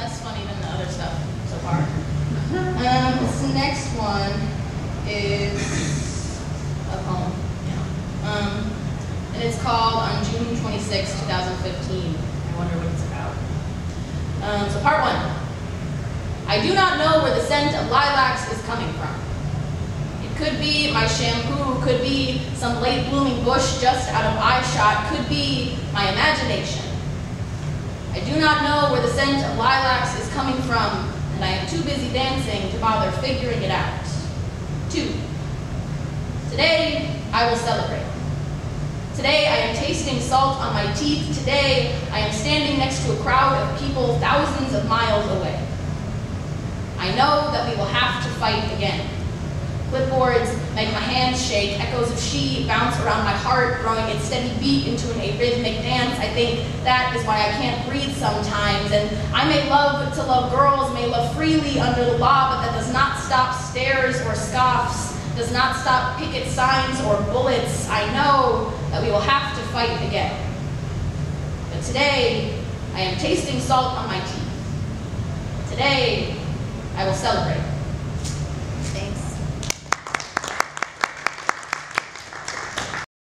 less funny than the other stuff so far. This next one is a poem. Yeah. And it's called On June 26, 2015. I wonder what it's about. So part one. I do not know where the scent of lilacs is coming from. It could be my shampoo, could be some late blooming bush just out of eyeshot, could be my imagination. I do not know where the scent of lilacs is coming from, and I am too busy dancing to bother figuring it out. 2. Today, I will celebrate. Today, I am tasting salt on my teeth. Today, I am standing next to a crowd of people thousands of miles away. I know that we will have to fight again. Clipboards make my hands shake, echoes of she bounce around my heart, throwing its steady beat into an arrhythmic dance. I think that is why I can't breathe sometimes. And I may love to love girls, may love freely under the law, but that does not stop stares or scoffs, does not stop picket signs or bullets. I know that we will have to fight again. But today, I am tasting salt on my teeth. Today, I will celebrate.